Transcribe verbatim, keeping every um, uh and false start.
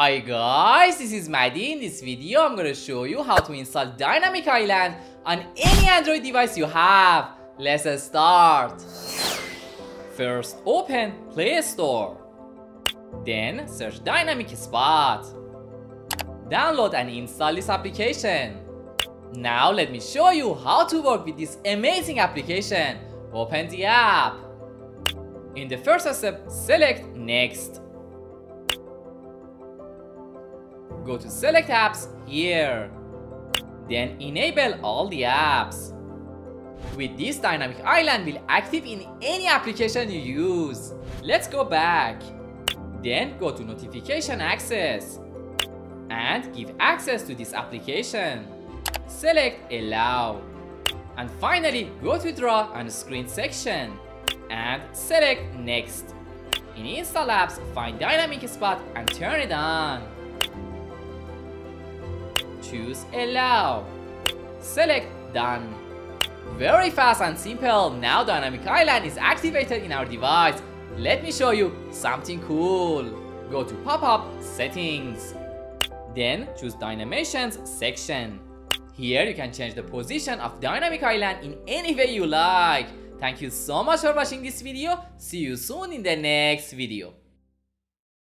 Hi guys, this is Mehdi. In this video, I'm gonna show you how to install Dynamic Island on any Android device you have. Let's start. First, open Play Store. Then, search Dynamic Spot. Download and install this application. Now, let me show you how to work with this amazing application. Open the app. In the first step, select Next. Go to Select Apps here. Then enable all the apps. With this, Dynamic Island will active in any application you use. Let's go back. Then go to Notification Access. And give access to this application. Select Allow. And finally, go to Draw and Screen section. And select Next. In Install Apps, find Dynamic Spot and turn it on. Choose Allow. Select Done. Very fast and simple. Now Dynamic Island is activated in our device. Let me show you something cool. Go to Pop-up Settings. Then choose Dynamations section. Here you can change the position of Dynamic Island in any way you like. Thank you so much for watching this video. See you soon in the next video.